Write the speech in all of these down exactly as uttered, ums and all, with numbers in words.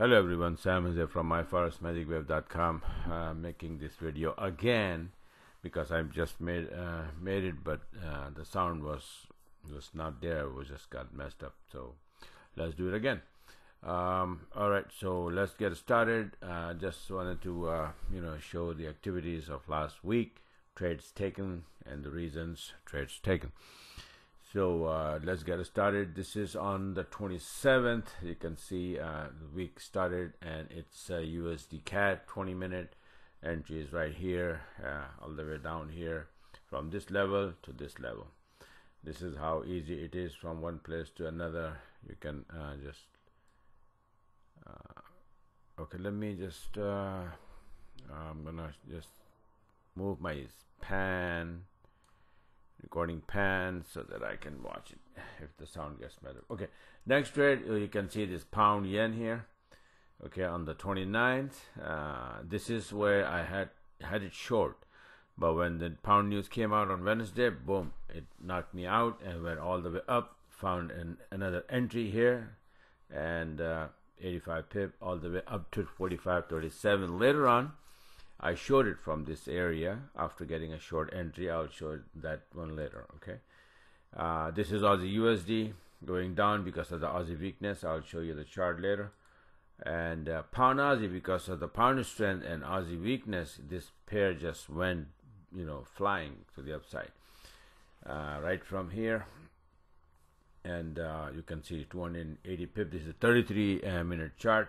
Hello everyone, Sam is here from my forex magic wave dot com, uh, making this video again because I've just made uh, made it, but uh, the sound was was not there. It was just got messed up, so let's do it again. Um, alright, so let's get started. I uh, just wanted to uh, you know, show the activities of last week, trades taken and the reasons trades taken. So uh, let's get started. This is on the twenty-seventh. You can see uh, the week started, and it's uh, U S D C A D twenty minute entry is right here, uh, all the way down here from this level to this level. This is how easy it is from one place to another. You can uh, just uh, okay. Let me just. Uh, I'm gonna just move my pan. Recording pan so that I can watch it if the sound gets better. Okay, next trade, you can see this pound yen here. Okay, on the twenty-ninth, uh, this is where I had had it short, but when the pound news came out on Wednesday, boom, it knocked me out and went all the way up. Found an, another entry here, and uh, eighty-five pip all the way up to forty-five thirty-seven. Later on, I showed it from this area after getting a short entry. I'll show that one later. Okay, uh, this is Aussie U S D going down because of the Aussie weakness. I'll show you the chart later. And uh, Pound Aussie, because of the pound strength and Aussie weakness, this pair just went, you know, flying to the upside, uh, right from here. And uh, you can see two hundred eighty pip. This is a thirty-three minute chart.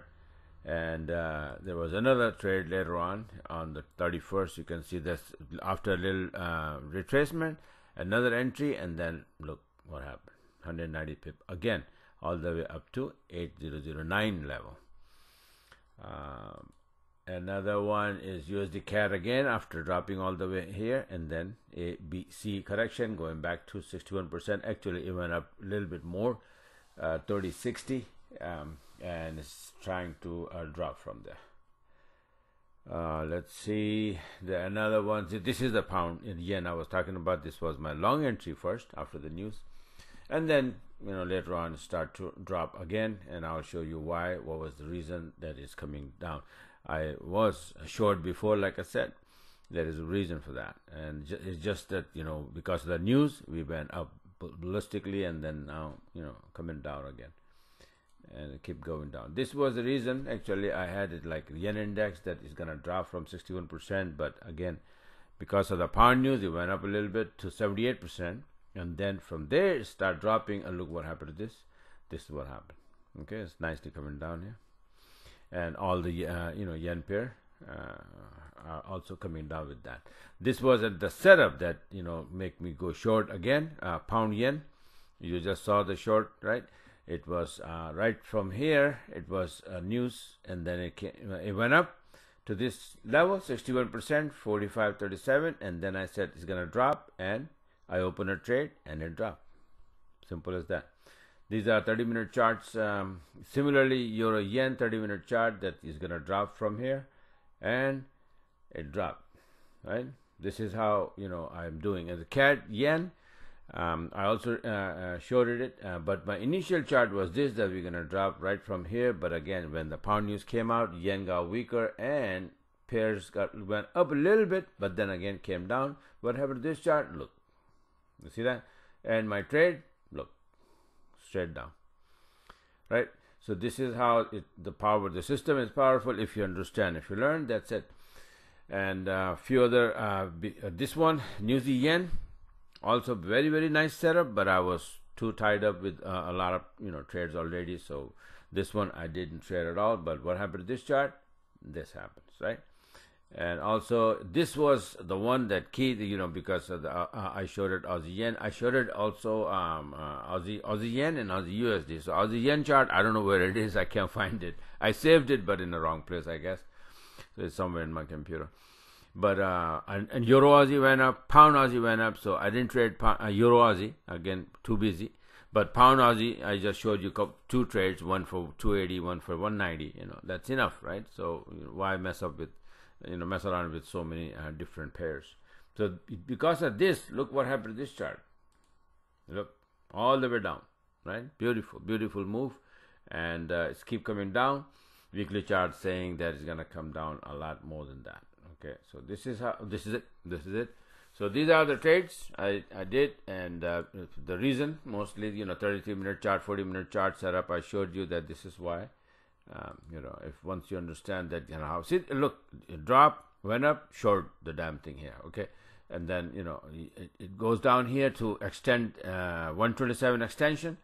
And uh, there was another trade later on on the thirty-first. You can see this after a little uh, retracement, another entry, and then look what happened. one hundred ninety pip again, all the way up to eight thousand nine level. Um, another one is U S D C A D again after dropping all the way here, and then a B C correction going back to sixty-one percent. Actually, it went up a little bit more, uh, thirty sixty. Um, and it's trying to uh, drop from there. Uh, let's see the another one. This is the pound in yen I was talking about. This was my long entry first after the news, and then, you know, later on start to drop again, and I'll show you why, what was the reason that it's coming down. I was short before, like I said. There is a reason for that, and ju it's just that, you know, because of the news we went up ballistically, and then now, you know, coming down again and keep going down. This was the reason. Actually, I had it like yen index that is gonna drop from sixty-one percent, but again, because of the pound news, it went up a little bit to seventy-eight percent, and then from there it start dropping, and look what happened to this. This is what happened. Okay, it's nicely coming down here, and all the uh, you know, yen pair uh, are also coming down with that. This was at the setup that, you know, make me go short again. uh, pound yen, you just saw the short, right? It was uh, right from here. It was uh, news, and then it came, it went up to this level, sixty-one percent, forty-five thirty-seven, and then I said it's gonna drop, and I opened a trade, and it dropped. Simple as that. These are thirty minute charts. Um, similarly, Euro Yen thirty minute chart that is gonna drop from here, and it dropped. Right. This is how, you know, I'm doing. And the C A D Yen, Um, I also uh, uh, showed it, uh, but my initial chart was this, that we're gonna drop right from here. But again, when the pound news came out, yen got weaker, and pairs got went up a little bit, but then again came down. What happened to this chart? Look, you see that? And my trade, look, straight down, right? So this is how it, the power, the system is powerful if you understand, if you learn. That's it. And a uh, few other uh, be, uh, this one, Newsy Yen. Also very very nice setup, but I was too tied up with uh, a lot of, you know, trades already, so this one I didn't trade at all. But what happened to this chart? This happens, right? And also this was the one that key, you know, because of the, uh, I showed it Aussie Yen. I showed it also um, uh, Aussie Aussie Yen and Aussie U S D. So Aussie Yen chart, I don't know where it is. I can't find it. I saved it, but in the wrong place, I guess. So it's somewhere in my computer. But uh, and, and Euro Aussie went up, Pound Aussie went up, so I didn't trade pound, uh, Euro Aussie again, too busy. But Pound Aussie, I just showed you two trades, one for two eighty, one for one ninety. You know, that's enough, right? So you know, why mess up with, you know, mess around with so many uh, different pairs? So because of this, look what happened to this chart. Look, all the way down, right? Beautiful, beautiful move, and uh, it's keep coming down. weekly chart saying that it's gonna come down a lot more than that. Okay, so this is how, this is it, this is it. So these are the trades I, I did, and uh, the reason mostly, you know, thirty-three minute chart, forty minute chart setup. I showed you that this is why, um, you know, if once you understand that, you know, how, see, look, it dropped, went up, short the damn thing here, okay, and then, you know, it, it goes down here to extend uh, one twenty-seven extension.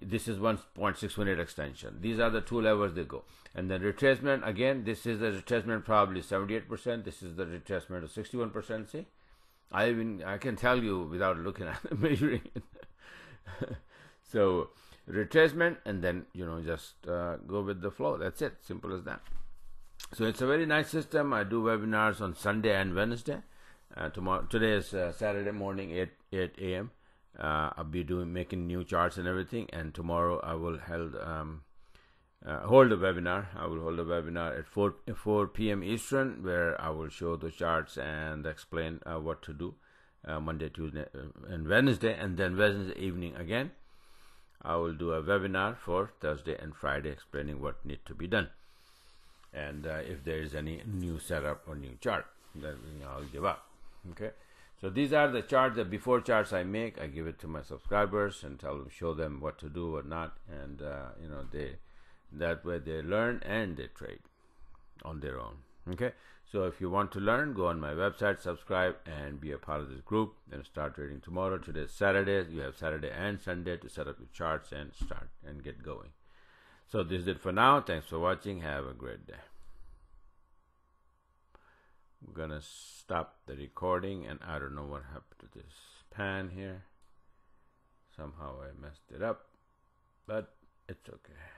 This is one point six one eight extension. These are the two levels they go, and then retracement again. This is the retracement probably seventy-eight percent. This is the retracement of sixty-one percent. See. I even I can tell you without looking at it, measuring it. So retracement, and then, you know, just uh, go with the flow. That's it, simple as that. So it's a very nice system. I do webinars on Sunday and Wednesday. Uh, tomorrow, today is uh, Saturday morning, eight a m Uh, I'll be doing making new charts and everything. And tomorrow I will held um, uh, hold a webinar. I will hold a webinar at four p m Eastern, where I will show the charts and explain uh, what to do uh, Monday, Tuesday, and Wednesday. And then Wednesday evening again, I will do a webinar for Thursday and Friday, explaining what needs to be done, and uh, if there is any new setup or new chart, then I'll give up. Okay. So these are the charts, the before charts I make. I give it to my subscribers and tell them, show them what to do or not, and uh, you know, they that way they learn and they trade on their own. Okay. So if you want to learn, go on my website, subscribe, and be a part of this group, and start trading tomorrow. Today's Saturday. You have Saturday and Sunday to set up your charts and start and get going. So this is it for now. Thanks for watching. Have a great day. We're gonna stop the recording, and I don't know what happened to this pan here. Somehow I messed it up, but it's okay.